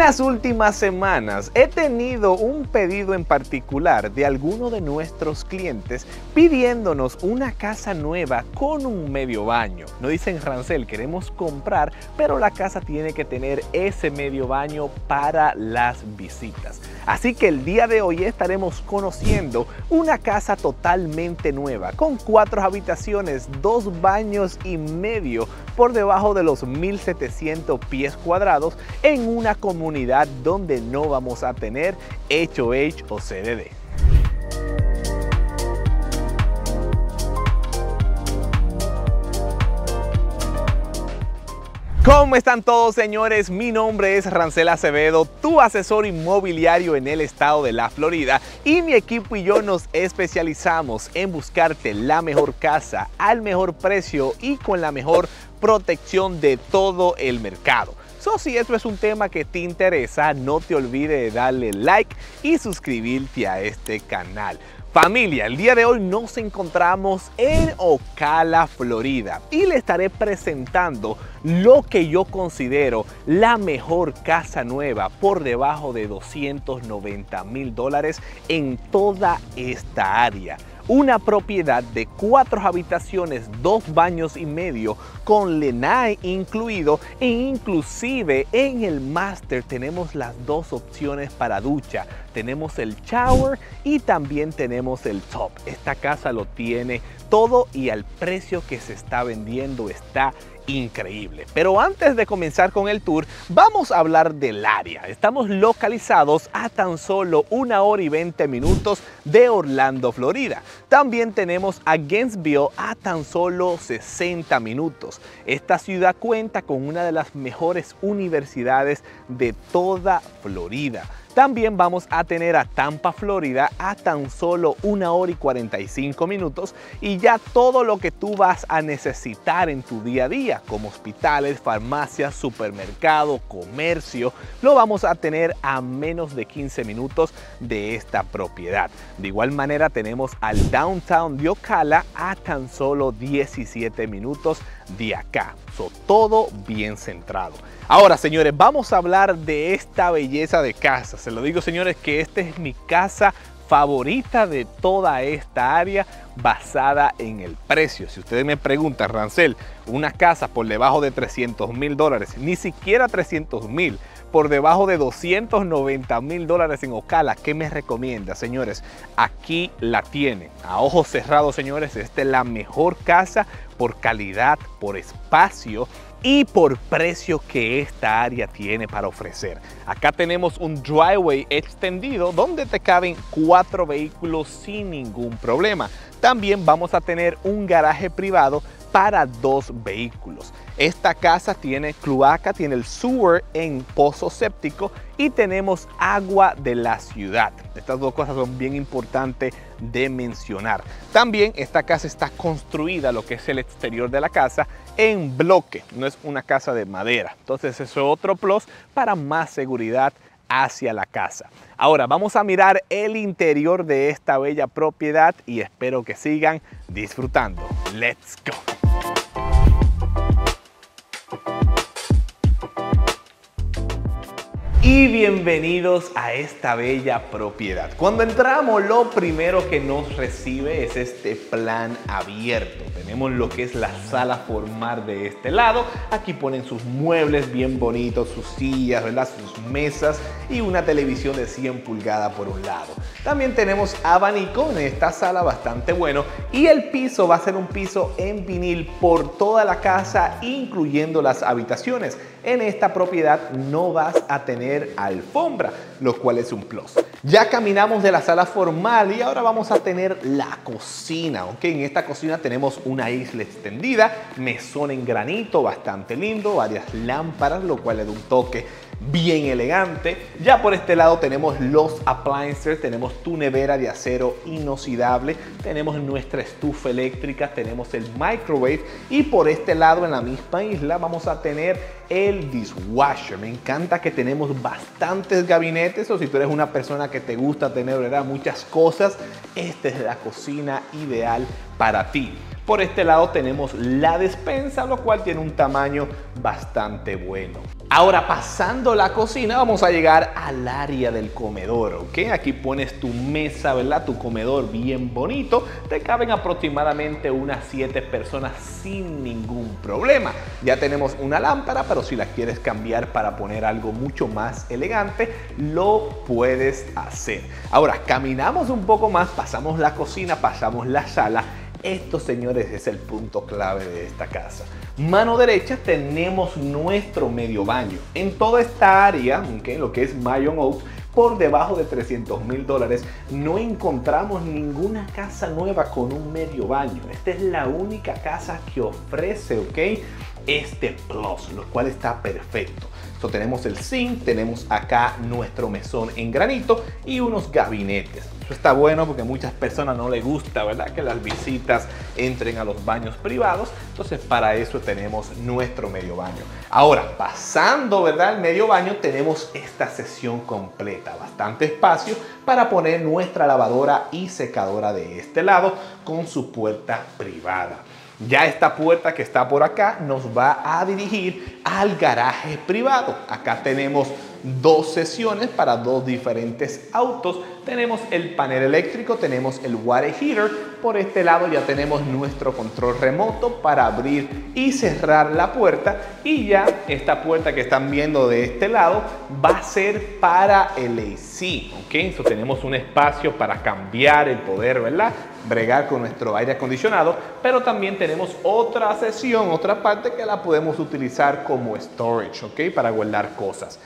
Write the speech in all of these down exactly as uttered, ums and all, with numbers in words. las últimas semanas he tenido un pedido en particular de alguno de nuestros clientes pidiéndonos una casa nueva con un medio baño. Nos dicen: Rhansel, queremos comprar, pero la casa tiene que tener ese medio baño para las visitas. Así que el día de hoy estaremos conociendo una casa totalmente nueva, con cuatro habitaciones, dos baños y medio, por debajo de los mil setecientos pies cuadrados, en una comunidad donde no vamos a tener H O H o C D D. ¿Cómo están todos, señores? Mi nombre es Rhansel Acevedo, tu asesor inmobiliario en el estado de la Florida, y mi equipo y yo nos especializamos en buscarte la mejor casa al mejor precio y con la mejor protección de todo el mercado. So, si esto es un tema que te interesa, no te olvides de darle like y suscribirte a este canal. Familia, el día de hoy nos encontramos en Ocala, Florida, y le estaré presentando lo que yo considero la mejor casa nueva por debajo de doscientos noventa mil dólares en toda esta área. Una propiedad de cuatro habitaciones, dos baños y medio, con lanai incluido, e inclusive en el máster tenemos las dos opciones para ducha. Tenemos el shower y también tenemos el tub. Esta casa lo tiene todo y al precio que se está vendiendo está increíble. Pero antes de comenzar con el tour, vamos a hablar del área. Estamos localizados a tan solo una hora y veinte minutos de Orlando, Florida. También tenemos a Gainesville a tan solo sesenta minutos. Esta ciudad cuenta con una de las mejores universidades de toda Florida. También vamos a tener a Tampa, Florida, a tan solo una hora y cuarenta y cinco minutos, y ya todo lo que tú vas a necesitar en tu día a día, como hospitales, farmacias, supermercado, comercio, lo vamos a tener a menos de quince minutos de esta propiedad. De igual manera tenemos al downtown de Ocala a tan solo diecisiete minutos de acá. So, todo bien centrado. Ahora, señores, vamos a hablar de esta belleza de casa. Se lo digo, señores, que esta es mi casa favorita de toda esta área basada en el precio. Si ustedes me preguntan: Rhansel, una casa por debajo de trescientos mil dólares, ni siquiera trescientos mil, por debajo de doscientos noventa mil dólares en Ocala, ¿qué me recomienda? Señores, aquí la tienen. A ojos cerrados, señores, esta es la mejor casa por calidad, por espacio y por precio que esta área tiene para ofrecer. Acá tenemos un driveway extendido donde te caben cuatro vehículos sin ningún problema. También vamos a tener un garaje privado para dos vehículos. Esta casa tiene cloaca, tiene el sewer en pozo séptico y tenemos agua de la ciudad. Estas dos cosas son bien importantes de mencionar. También esta casa está construida, lo que es el exterior de la casa, en bloque. No es una casa de madera. Entonces eso es otro plus para más seguridad hacia la casa. Ahora vamos a mirar el interior de esta bella propiedad y espero que sigan disfrutando. Let's go. Y bienvenidos a esta bella propiedad. Cuando entramos, lo primero que nos recibe es este plan abierto. Tenemos lo que es la sala formal de este lado. Aquí ponen sus muebles bien bonitos, sus sillas, ¿verdad?, sus mesas y una televisión de cien pulgadas por un lado. También tenemos abanico en esta sala, bastante bueno. Y el piso va a ser un piso en vinil por toda la casa, incluyendo las habitaciones. En esta propiedad no vas a tener alfombra, lo cual es un plus. Ya caminamos de la sala formal y ahora vamos a tener la cocina, ¿ok? En esta cocina tenemos una isla extendida, mesón en granito, bastante lindo, varias lámparas, lo cual le da un toque bien elegante. Ya por este lado tenemos los appliances, tenemos tu nevera de acero inoxidable, tenemos nuestra estufa eléctrica, tenemos el microwave, y por este lado en la misma isla vamos a tener el dishwasher. Me encanta que tenemos bastantes gabinetes, o si tú eres una persona que te gusta tener, ¿verdad?, muchas cosas, esta es la cocina ideal para ti. Por este lado tenemos la despensa, lo cual tiene un tamaño bastante bueno. Ahora, pasando la cocina, vamos a llegar al área del comedor, ¿ok? Aquí pones tu mesa, ¿verdad? Tu comedor bien bonito. Te caben aproximadamente unas siete personas sin ningún problema. Ya tenemos una lámpara, pero si la quieres cambiar para poner algo mucho más elegante, lo puedes hacer. Ahora, caminamos un poco más, pasamos la cocina, pasamos la sala. Esto, señores, es el punto clave de esta casa. Mano derecha tenemos nuestro medio baño. En toda esta área, okay, lo que es Marion Oaks, por debajo de trescientos mil dólares, no encontramos ninguna casa nueva con un medio baño. Esta es la única casa que ofrece, ¿ok?, este plus, lo cual está perfecto. So, tenemos el zinc, tenemos acá nuestro mesón en granito y unos gabinetes. Esto está bueno porque a muchas personas no les gusta, ¿verdad?, que las visitas entren a los baños privados. Entonces, para eso tenemos nuestro medio baño. Ahora, pasando, ¿verdad?, el medio baño, tenemos esta sección completa. Bastante espacio para poner nuestra lavadora y secadora de este lado con su puerta privada. Ya esta puerta que está por acá nos va a dirigir al garaje privado. Acá tenemos dos sesiones para dos diferentes autos. Tenemos el panel eléctrico, tenemos el water heater. Por este lado ya tenemos nuestro control remoto para abrir y cerrar la puerta. Y ya esta puerta que están viendo de este lado va a ser para el A C. ¿Ok? Entonces tenemos un espacio para cambiar el poder, ¿verdad?, bregar con nuestro aire acondicionado, pero también tenemos otra sesión, otra parte que la podemos utilizar como storage, ¿ok?, para guardar cosas.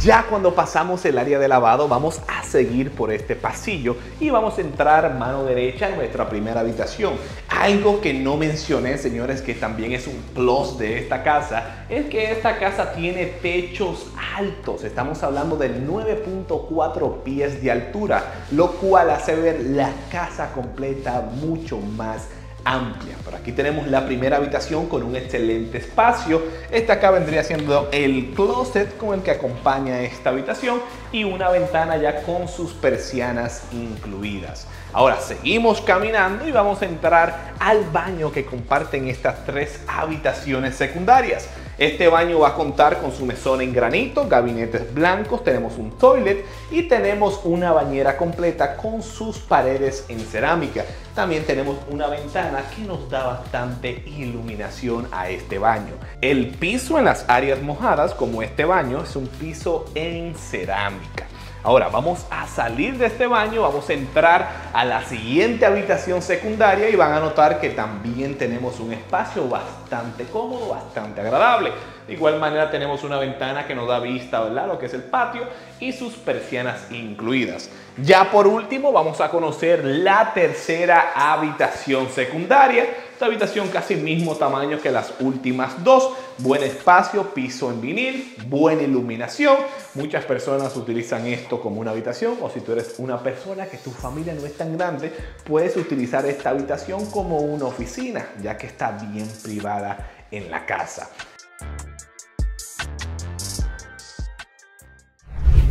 Ya cuando pasamos el área de lavado, vamos a seguir por este pasillo y vamos a entrar mano derecha en nuestra primera habitación. Algo que no mencioné, señores, que también es un plus de esta casa, es que esta casa tiene techos altos. Estamos hablando de nueve punto cuatro pies de altura, lo cual hace ver la casa completa mucho más amplia. Por aquí tenemos la primera habitación con un excelente espacio. Esta acá vendría siendo el closet con el que acompaña esta habitación y una ventana ya con sus persianas incluidas. Ahora seguimos caminando y vamos a entrar al baño que comparten estas tres habitaciones secundarias. Este baño va a contar con su mesón en granito, gabinetes blancos, tenemos un toilet y tenemos una bañera completa con sus paredes en cerámica. También tenemos una ventana que nos da bastante iluminación a este baño. El piso en las áreas mojadas, como este baño, es un piso en cerámica. Ahora vamos a salir de este baño, vamos a entrar a la siguiente habitación secundaria y van a notar que también tenemos un espacio bastante cómodo, bastante agradable. De igual manera tenemos una ventana que nos da vista, ¿verdad?, lo que es el patio y sus persianas incluidas. Ya por último vamos a conocer la tercera habitación secundaria. Esta habitación casi mismo tamaño que las últimas dos. Buen espacio, piso en vinil, buena iluminación. Muchas personas utilizan esto como una habitación, o si tú eres una persona que tu familia no es tan grande, puedes utilizar esta habitación como una oficina, ya que está bien privada en la casa.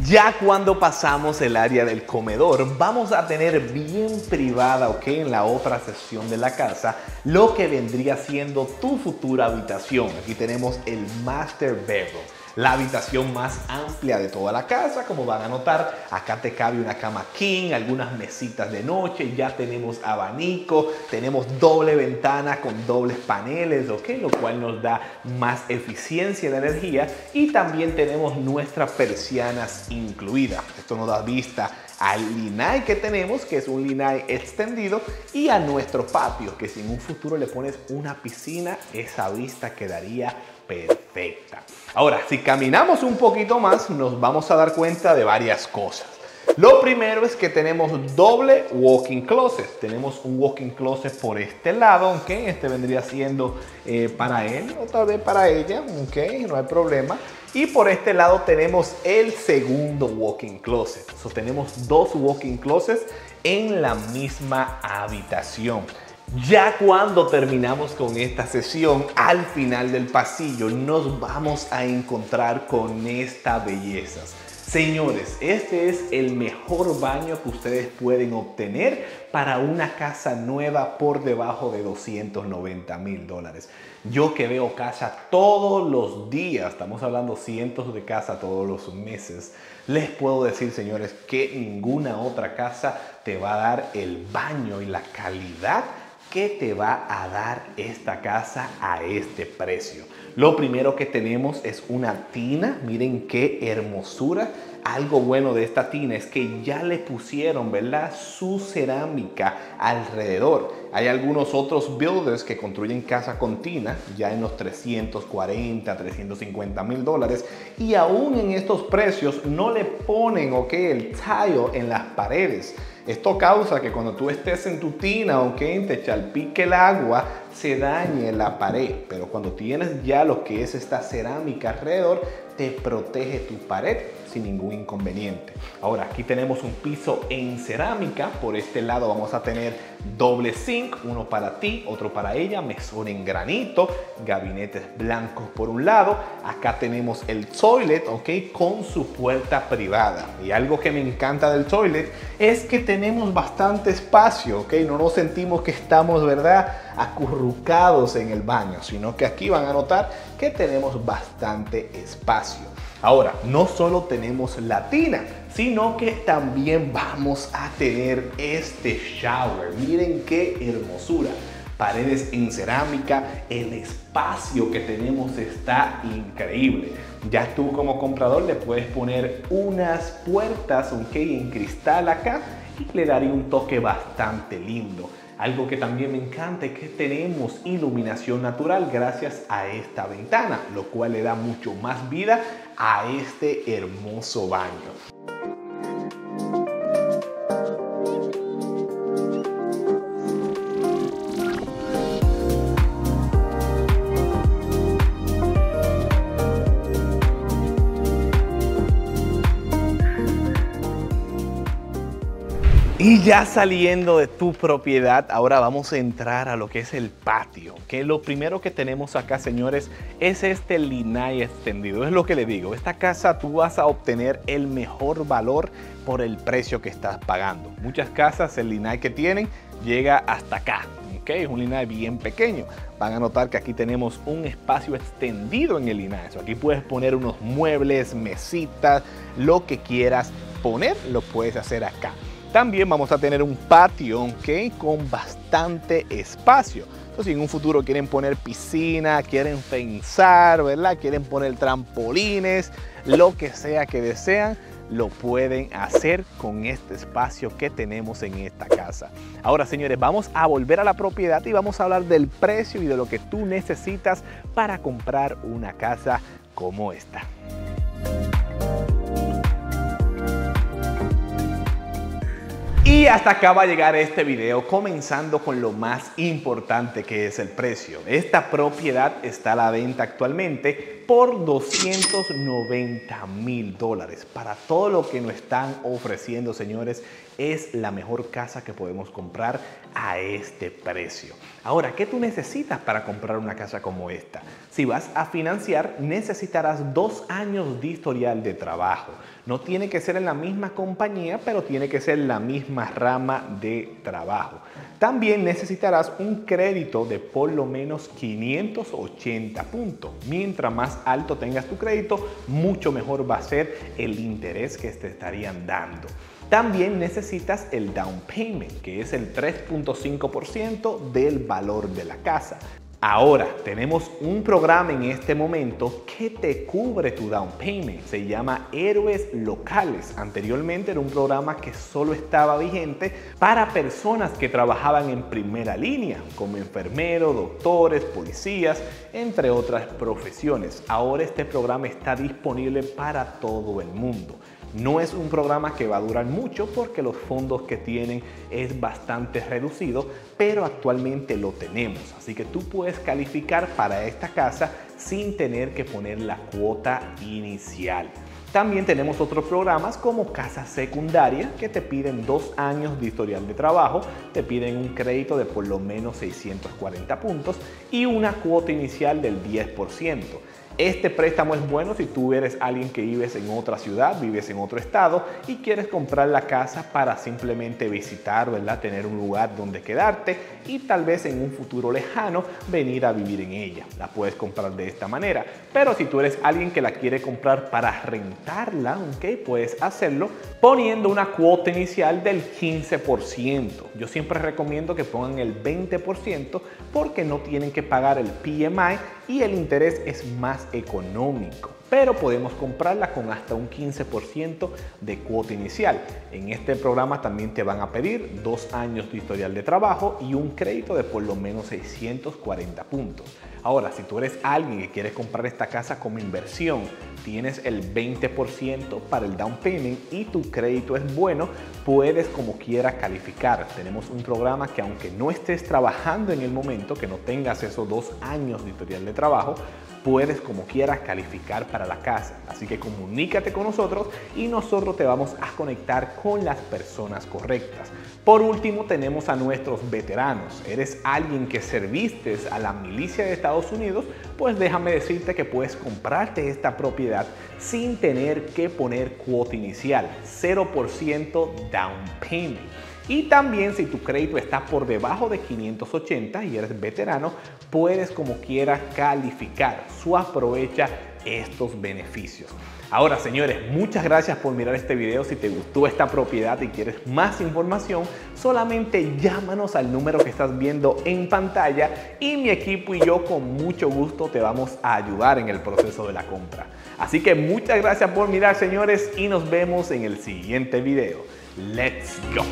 Ya cuando pasamos el área del comedor, vamos a tener bien privada, ok, en la otra sección de la casa, lo que vendría siendo tu futura habitación. Aquí tenemos el master bedroom, la habitación más amplia de toda la casa. Como van a notar, acá te cabe una cama king, algunas mesitas de noche, ya tenemos abanico, tenemos doble ventana con dobles paneles, ¿ok?, lo cual nos da más eficiencia de energía, y también tenemos nuestras persianas incluidas. Esto nos da vista al lanai que tenemos, que es un lanai extendido, y a nuestro patio, que si en un futuro le pones una piscina, esa vista quedaría perfecta. Ahora, si caminamos un poquito más, nos vamos a dar cuenta de varias cosas. Lo primero es que tenemos doble walk-in closet. Tenemos un walk-in closet por este lado, aunque ¿okay? este vendría siendo eh, para él o tal vez para ella, ¿ok? No hay problema. Y por este lado tenemos el segundo walk-in closet. So, tenemos dos walk-in closets en la misma habitación. Ya cuando terminamos con esta sesión, al final del pasillo nos vamos a encontrar con esta belleza. Señores, este es el mejor baño que ustedes pueden obtener para una casa nueva por debajo de doscientos noventa mil dólares. Yo que veo casa todos los días, estamos hablando cientos de casas todos los meses, les puedo decir, señores, que ninguna otra casa te va a dar el baño y la calidad que te va a dar esta casa a este precio. Lo primero que tenemos es una tina. Miren qué hermosura. Algo bueno de esta tina es que ya le pusieron, ¿verdad?, su cerámica alrededor. Hay algunos otros builders que construyen casas con tina ya en los trescientos cuarenta, trescientos cincuenta mil dólares, y aún en estos precios no le ponen, ok, el tile en las paredes. Esto causa que cuando tú estés en tu tina, ok, te chalpique el agua, se dañe la pared. Pero cuando tienes ya lo que es esta cerámica alrededor, te protege tu pared sin ningún inconveniente. Ahora, aquí tenemos un piso en cerámica. Por este lado vamos a tener doble zinc, uno para ti, otro para ella, mesón en granito, gabinetes blancos por un lado. Acá tenemos el toilet, ok, con su puerta privada. Y algo que me encanta del toilet es que tenemos bastante espacio, ok, no nos sentimos que estamos, ¿verdad?, acurrucados en el baño, sino que aquí van a notar que tenemos bastante espacio. Ahora, no solo tenemos la tina, sino que también vamos a tener este shower. Miren qué hermosura. Paredes en cerámica, el espacio que tenemos está increíble. Ya tú como comprador le puedes poner unas puertas, ok, en cristal acá, y le daría un toque bastante lindo. Algo que también me encanta es que tenemos iluminación natural gracias a esta ventana, lo cual le da mucho más vida a este hermoso baño. Y ya saliendo de tu propiedad, ahora vamos a entrar a lo que es el patio, que lo primero que tenemos acá, señores, es este linaje extendido. Es lo que le digo, esta casa tú vas a obtener el mejor valor por el precio que estás pagando. Muchas casas el linaje que tienen llega hasta acá. Okay, es un linaje bien pequeño. Van a notar que aquí tenemos un espacio extendido en el linaje. Aquí puedes poner unos muebles, mesitas, lo que quieras poner, lo puedes hacer acá. También vamos a tener un patio, ¿ok?, con bastante espacio. Entonces, si en un futuro quieren poner piscina, quieren fensar, ¿verdad?, quieren poner trampolines, lo que sea que desean, lo pueden hacer con este espacio que tenemos en esta casa. Ahora, señores, vamos a volver a la propiedad y vamos a hablar del precio y de lo que tú necesitas para comprar una casa como esta. Y hasta acá va a llegar este video, comenzando con lo más importante, que es el precio. Esta propiedad está a la venta actualmente por doscientos noventa mil dólares. Para todo lo que nos están ofreciendo, señores, es la mejor casa que podemos comprar a este precio. Ahora, ¿qué tú necesitas para comprar una casa como esta? Si vas a financiar, necesitarás dos años de historial de trabajo. No tiene que ser en la misma compañía, pero tiene que ser la misma rama de trabajo. También necesitarás un crédito de por lo menos quinientos ochenta puntos. Mientras más alto tengas tu crédito, mucho mejor va a ser el interés que te estarían dando. También necesitas el down payment, que es el tres punto cinco por ciento del valor de la casa. Ahora, tenemos un programa en este momento que te cubre tu down payment. Se llama Héroes Locales. Anteriormente era un programa que solo estaba vigente para personas que trabajaban en primera línea, como enfermeros, doctores, policías, entre otras profesiones. Ahora este programa está disponible para todo el mundo. No es un programa que va a durar mucho porque los fondos que tienen es bastante reducido, pero actualmente lo tenemos. Así que tú puedes calificar para esta casa sin tener que poner la cuota inicial. También tenemos otros programas como casa secundaria, que te piden dos años de historial de trabajo, te piden un crédito de por lo menos seiscientos cuarenta puntos y una cuota inicial del diez por ciento. Este préstamo es bueno si tú eres alguien que vives en otra ciudad, vives en otro estado y quieres comprar la casa para simplemente visitar, ¿verdad? Tener un lugar donde quedarte y tal vez en un futuro lejano venir a vivir en ella. La puedes comprar de esta manera. Pero si tú eres alguien que la quiere comprar para rentarla, ¿okay? Puedes hacerlo poniendo una cuota inicial del quince por ciento. Yo siempre recomiendo que pongan el veinte por ciento porque no tienen que pagar el P M I y el interés es más económico, pero podemos comprarla con hasta un quince por ciento de cuota inicial. En este programa también te van a pedir dos años de historial de trabajo y un crédito de por lo menos seiscientos cuarenta puntos. Ahora, si tú eres alguien que quieres comprar esta casa como inversión, tienes el veinte por ciento para el down payment y tu crédito es bueno, puedes como quiera calificar. Tenemos un programa que aunque no estés trabajando en el momento, que no tengas esos dos años de historial de trabajo, puedes como quieras calificar para la casa. Así que comunícate con nosotros y nosotros te vamos a conectar con las personas correctas. Por último, tenemos a nuestros veteranos. ¿Eres alguien que serviste a la milicia de Estados Unidos? Pues déjame decirte que puedes comprarte esta propiedad sin tener que poner cuota inicial, cero por ciento down payment. Y también si tu crédito está por debajo de quinientos ochenta y eres veterano, puedes como quieras calificar. Su aprovecha estos beneficios. Ahora, señores, muchas gracias por mirar este video. Si te gustó esta propiedad y quieres más información, solamente llámanos al número que estás viendo en pantalla y mi equipo y yo con mucho gusto te vamos a ayudar en el proceso de la compra. Así que muchas gracias por mirar, señores, y nos vemos en el siguiente video. Let's go.